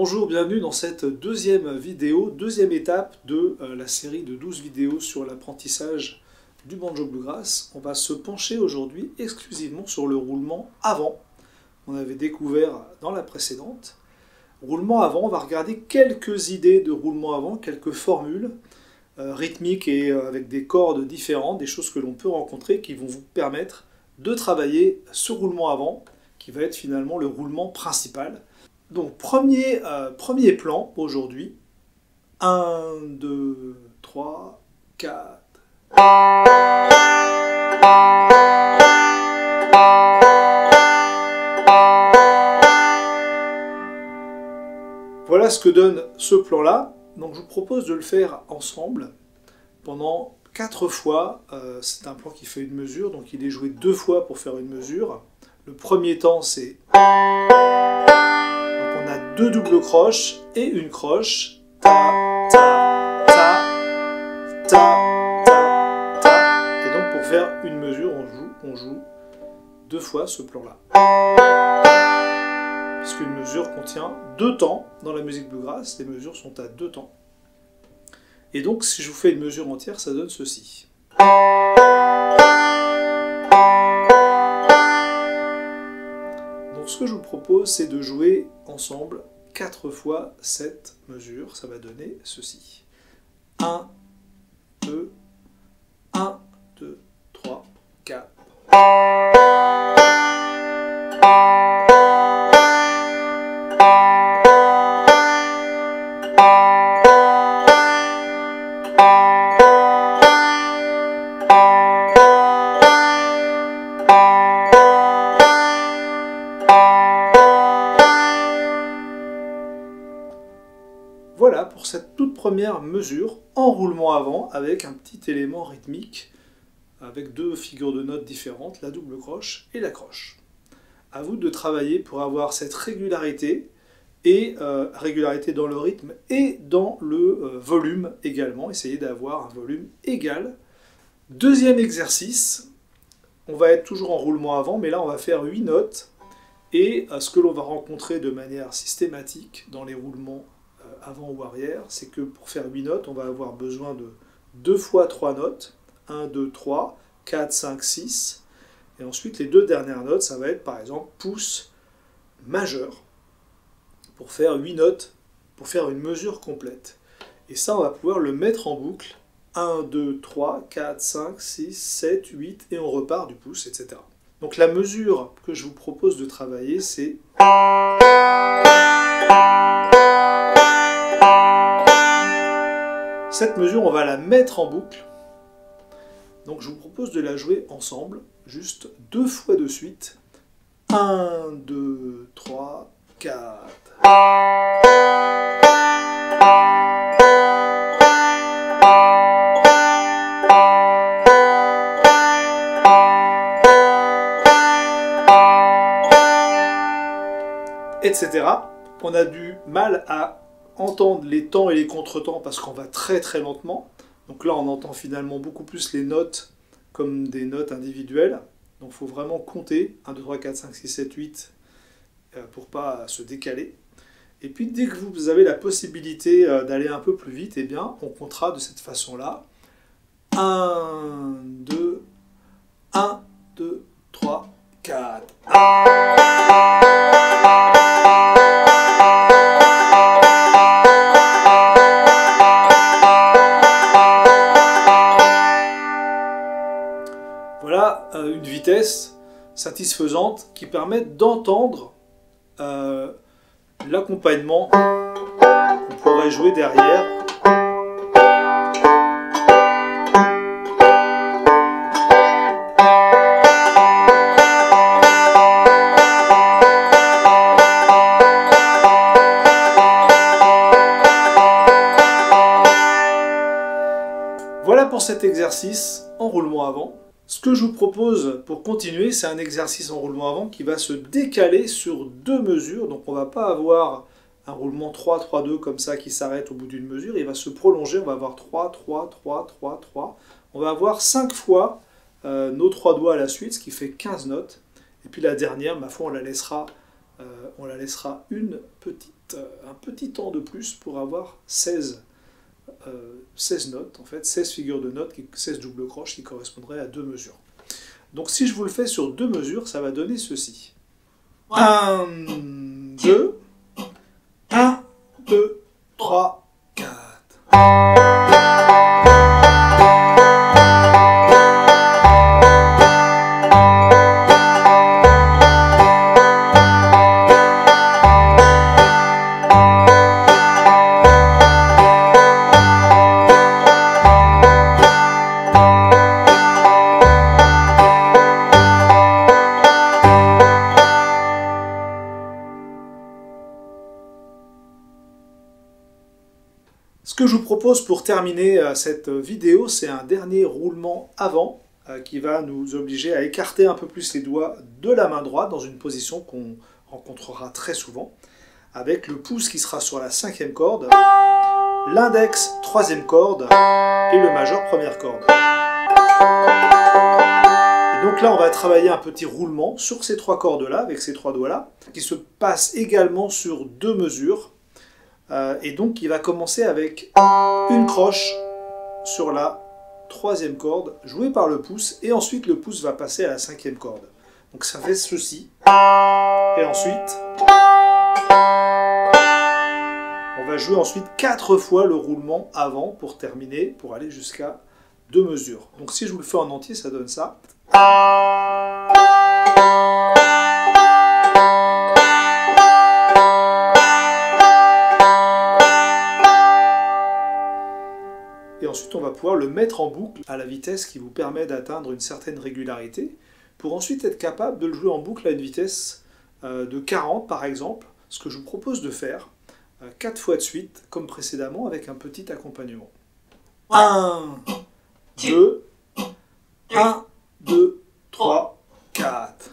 Bonjour, bienvenue dans cette deuxième vidéo, deuxième étape de la série de 12 vidéos sur l'apprentissage du banjo bluegrass. On va se pencher aujourd'hui exclusivement sur le roulement avant. On avait découvert dans la précédente. Roulement avant, on va regarder quelques idées de roulement avant, quelques formules rythmiques et avec des cordes différentes, des choses que l'on peut rencontrer qui vont vous permettre de travailler ce roulement avant, qui va être finalement le roulement principal. Donc premier plan aujourd'hui, 1, 2, 3, 4... Voilà ce que donne ce plan-là. Donc je vous propose de le faire ensemble pendant 4 fois. C'est un plan qui fait une mesure, donc il est joué 2 fois pour faire une mesure. Le premier temps, c'est... Donc on a 2 doubles croches et une croche. Ta, ta, ta, ta, ta, ta. Et donc pour faire une mesure, on joue 2 fois ce plan-là. Puisqu'une mesure contient 2 temps dans la musique bluegrass, les mesures sont à 2 temps. Et donc si je vous fais une mesure entière, ça donne ceci. Donc ce que je vous propose, c'est de jouer ensemble 4 fois cette mesure, ça va donner ceci. 1, 2, 1, 2, 3, 4. Voilà pour cette toute première mesure en roulement avant avec un petit élément rythmique avec 2 figures de notes différentes, la double croche et la croche. À vous de travailler pour avoir cette régularité et régularité dans le rythme et dans le volume également. Essayez d'avoir un volume égal. Deuxième exercice, on va être toujours en roulement avant, mais là on va faire 8 notes et ce que l'on va rencontrer de manière systématique dans les roulements avant ou arrière, c'est que pour faire 8 notes, on va avoir besoin de 2 fois 3 notes, 1, 2, 3, 4, 5, 6, et ensuite les 2 dernières notes, ça va être par exemple pouce majeur, pour faire 8 notes, pour faire une mesure complète. Et ça, on va pouvoir le mettre en boucle, 1, 2, 3, 4, 5, 6, 7, 8, et on repart du pouce, etc. Donc la mesure que je vous propose de travailler, c'est... Cette mesure, on va la mettre en boucle. Donc je vous propose de la jouer ensemble, juste 2 fois de suite. 1, 2, 3, 4. Etc. On a du mal à entendre les temps et les contretemps parce qu'on va très très lentement. Donc là, on entend finalement beaucoup plus les notes comme des notes individuelles. Donc il faut vraiment compter 1, 2, 3, 4, 5, 6, 7, 8 pour pas se décaler. Et puis dès que vous avez la possibilité d'aller un peu plus vite, eh bien, on comptera de cette façon-là. 1, 2, 1, 2, 3, 4. 1. Une vitesse satisfaisante qui permet d'entendre l'accompagnement qu'on pourrait jouer derrière. Voilà pour cet exercice en roulement avant. Ce que je vous propose pour continuer, c'est un exercice en roulement avant qui va se décaler sur 2 mesures. Donc on ne va pas avoir un roulement 3-3-2 comme ça qui s'arrête au bout d'une mesure. Il va se prolonger, on va avoir 3-3-3-3-3. On va avoir 5 fois nos 3 doigts à la suite, ce qui fait 15 notes. Et puis la dernière, ma foi, on la laissera une petite un petit temps de plus pour avoir 16 notes, en fait 16 figures de notes, 16 doubles croches qui correspondraient à 2 mesures. Donc si je vous le fais sur 2 mesures, ça va donner ceci. 1, 2, 1, 2, 3, 4. Ce que je vous propose pour terminer cette vidéo, c'est un dernier roulement avant qui va nous obliger à écarter un peu plus les doigts de la main droite dans une position qu'on rencontrera très souvent, avec le pouce qui sera sur la 5e corde, l'index 3e corde et le majeur 1re corde. Et donc là, on va travailler un petit roulement sur ces 3 cordes-là, avec ces 3 doigts-là, qui se passe également sur 2 mesures. Et donc il va commencer avec une croche sur la 3e corde jouée par le pouce, et ensuite le pouce va passer à la 5e corde. Donc ça fait ceci, et ensuite on va jouer 4 fois le roulement avant pour terminer, pour aller jusqu'à 2 mesures. Donc si je vous le fais en entier, ça donne ça. Ensuite, on va pouvoir le mettre en boucle à la vitesse qui vous permet d'atteindre une certaine régularité, pour ensuite être capable de le jouer en boucle à une vitesse de 40 par exemple, ce que je vous propose de faire 4 fois de suite, comme précédemment, avec un petit accompagnement. 1, 2, 1, 2, 3, 4.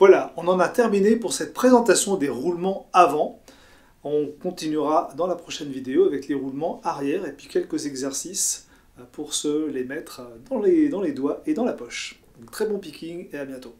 Voilà, on en a terminé pour cette présentation des roulements avant. On continuera dans la prochaine vidéo avec les roulements arrière et puis quelques exercices pour se les mettre dans les doigts et dans la poche. Donc, très bon picking et à bientôt.